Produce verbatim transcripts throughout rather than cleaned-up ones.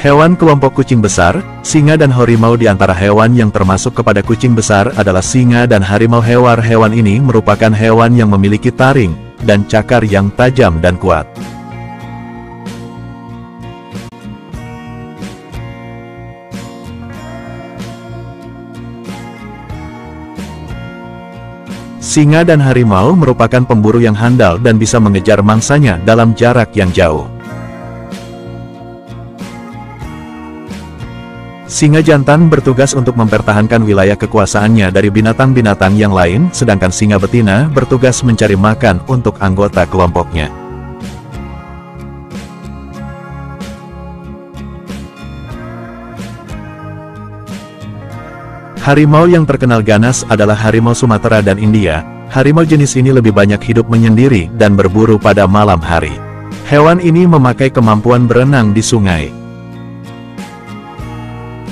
Hewan kelompok kucing besar, singa dan harimau. Di antara hewan yang termasuk kepada kucing besar adalah singa dan harimau. Hewan-hewan ini merupakan hewan yang memiliki taring dan cakar yang tajam dan kuat. Singa dan harimau merupakan pemburu yang handal dan bisa mengejar mangsanya dalam jarak yang jauh. Singa jantan bertugas untuk mempertahankan wilayah kekuasaannya dari binatang-binatang yang lain, sedangkan singa betina bertugas mencari makan untuk anggota kelompoknya. Harimau yang terkenal ganas adalah harimau Sumatera dan India. Harimau jenis ini lebih banyak hidup menyendiri dan berburu pada malam hari. Hewan ini memakai kemampuan berenang di sungai.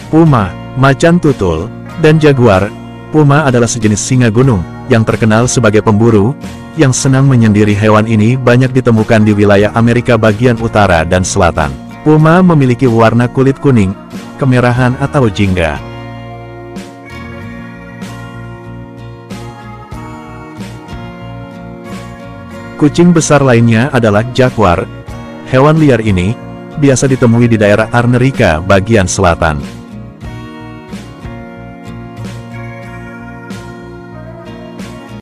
Puma, macan tutul, dan jaguar. Puma adalah sejenis singa gunung, yang terkenal sebagai pemburu, yang senang menyendiri. Hewan ini banyak ditemukan di wilayah Amerika bagian utara dan selatan. Puma memiliki warna kulit kuning, kemerahan atau jingga. Kucing besar lainnya adalah jaguar. Hewan liar ini, biasa ditemui di daerah Amerika bagian selatan.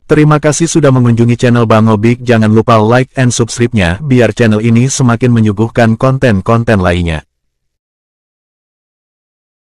Terima kasih sudah mengunjungi channel Bango Big. Jangan lupa like and subscribe-nya biar channel ini semakin menyuguhkan konten-konten lainnya.